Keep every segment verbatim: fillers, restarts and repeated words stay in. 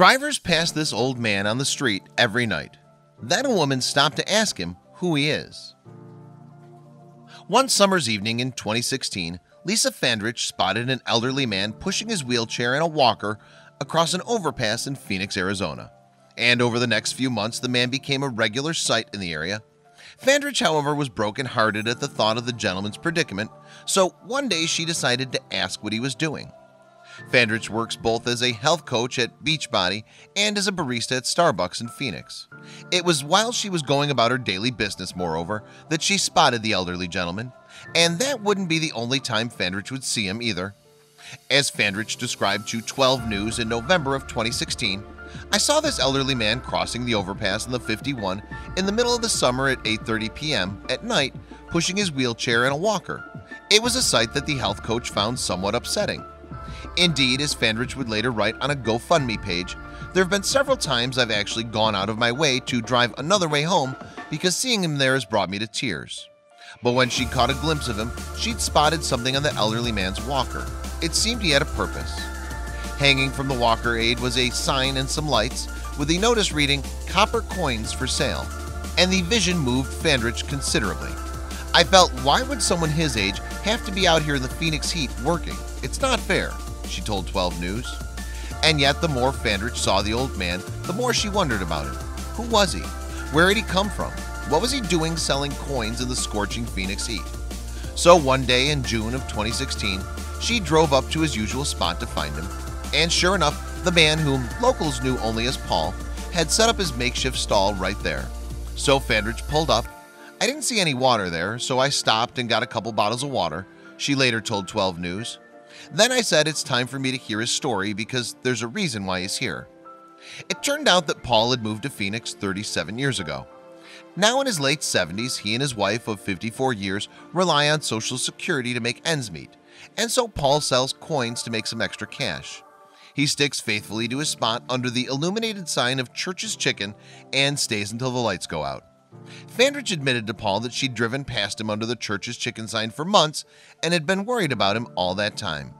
Drivers pass this old man on the street every night. Then a woman stopped to ask him who he is. One summer's evening in twenty sixteen, Lisa Fandrich spotted an elderly man pushing his wheelchair and a walker across an overpass in Phoenix, Arizona. And over the next few months, the man became a regular sight in the area. Fandrich, however, was brokenhearted at the thought of the gentleman's predicament, so one day she decided to ask what he was doing. Fandrich works both as a health coach at Beachbody and as a barista at Starbucks in Phoenix. It was while she was going about her daily business, moreover, that she spotted the elderly gentleman, and that wouldn't be the only time Fandrich would see him either. As Fandrich described to twelve news in November of twenty sixteen, "I saw this elderly man crossing the overpass on the fifty-one in the middle of the summer at eight thirty p m at night, pushing his wheelchair and a walker. It was a sight that the health coach found somewhat upsetting. Indeed, as Fandrich would later write on a GoFundMe page, there have been several times I've actually gone out of my way to drive another way home because seeing him there has brought me to tears." But when she caught a glimpse of him, she'd spotted something on the elderly man's walker. It seemed he had a purpose. Hanging from the walker aid was a sign and some lights, with the notice reading, "Copper coins for sale," and the vision moved Fandrich considerably. "I felt, why would someone his age have to be out here in the Phoenix heat working? It's not fair," she told twelve news. And yet the more Fandrich saw the old man, the more she wondered about him. Who was he? Where had he come from? What was he doing selling coins in the scorching Phoenix heat? So one day in June of twenty sixteen, she drove up to his usual spot to find him, and sure enough, the man, whom locals knew only as Paul, had set up his makeshift stall right there. So Fandrich pulled up. "I didn't see any water there, so I stopped and got a couple bottles of water," she later told twelve news. "Then I said it's time for me to hear his story because there's a reason why he's here." It turned out that Paul had moved to Phoenix thirty-seven years ago. Now in his late seventies, he and his wife of fifty-four years rely on Social Security to make ends meet, and so Paul sells coins to make some extra cash. He sticks faithfully to his spot under the illuminated sign of Church's Chicken and stays until the lights go out. Fandrich admitted to Paul that she'd driven past him under the Church's Chicken sign for months and had been worried about him all that time.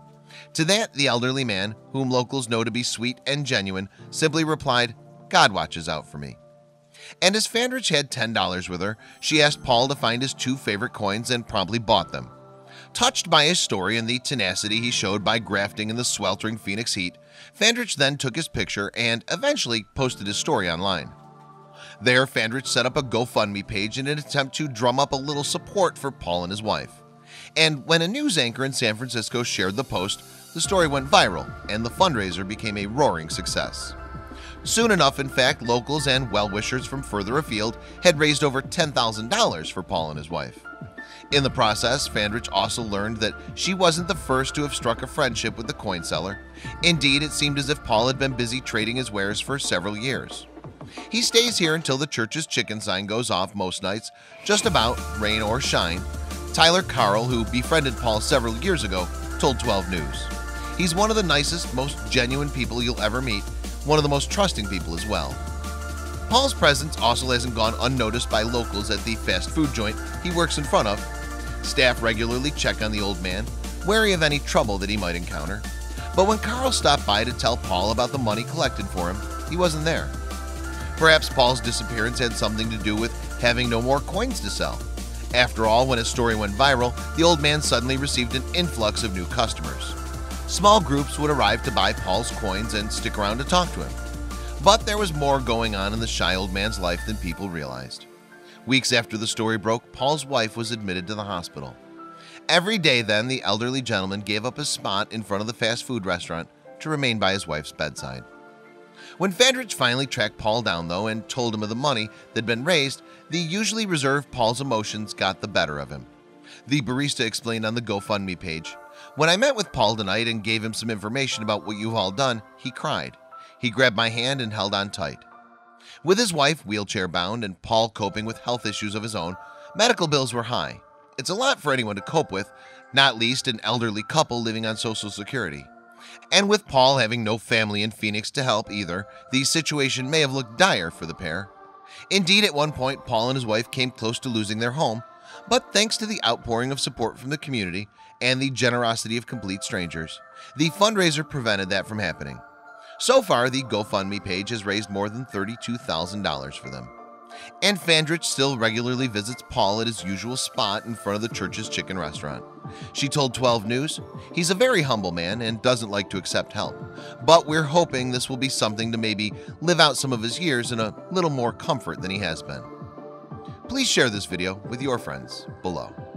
To that, the elderly man, whom locals know to be sweet and genuine, simply replied, "God watches out for me." And as Fandrich had ten dollars with her, she asked Paul to find his two favorite coins and promptly bought them. Touched by his story and the tenacity he showed by grafting in the sweltering Phoenix heat, Fandrich then took his picture and eventually posted his story online. There, Fandrich set up a GoFundMe page in an attempt to drum up a little support for Paul and his wife. And when a news anchor in San Francisco shared the post, the story went viral and the fundraiser became a roaring success. Soon enough, in fact, locals and well-wishers from further afield had raised over ten thousand dollars for Paul and his wife. In the process, Fandrich also learned that she wasn't the first to have struck a friendship with the coin seller. Indeed, it seemed as if Paul had been busy trading his wares for several years. He stays here until the Church's Chicken sign goes off most nights, just about, rain or shine. Tyler Carl, who befriended Paul several years ago, told twelve news. "He's one of the nicest, most genuine people you'll ever meet, one of the most trusting people as well." Paul's presence also hasn't gone unnoticed by locals at the fast food joint he works in front of. Staff regularly check on the old man, wary of any trouble that he might encounter. But when Carl stopped by to tell Paul about the money collected for him, he wasn't there. Perhaps Paul's disappearance had something to do with having no more coins to sell. After all, when his story went viral, the old man suddenly received an influx of new customers. Small groups would arrive to buy Paul's coins and stick around to talk to him. But there was more going on in the shy old man's life than people realized. Weeks after the story broke, Paul's wife was admitted to the hospital. Every day then, the elderly gentleman gave up his spot in front of the fast food restaurant to remain by his wife's bedside. When Fandrich finally tracked Paul down, though, and told him of the money that had been raised, the usually reserved Paul's emotions got the better of him. The barista explained on the GoFundMe page, "When I met with Paul tonight and gave him some information about what you've all done, he cried. He grabbed my hand and held on tight." With his wife wheelchair-bound and Paul coping with health issues of his own, medical bills were high. It's a lot for anyone to cope with, not least an elderly couple living on Social Security. And with Paul having no family in Phoenix to help either, the situation may have looked dire for the pair. Indeed, at one point, Paul and his wife came close to losing their home, but thanks to the outpouring of support from the community and the generosity of complete strangers, the fundraiser prevented that from happening. So far, the GoFundMe page has raised more than thirty-two thousand dollars for them. And Fandrich still regularly visits Paul at his usual spot in front of the Church's Chicken restaurant. She told twelve news, "He's a very humble man and doesn't like to accept help, but we're hoping this will be something to maybe live out some of his years in a little more comfort than he has been." Please share this video with your friends below.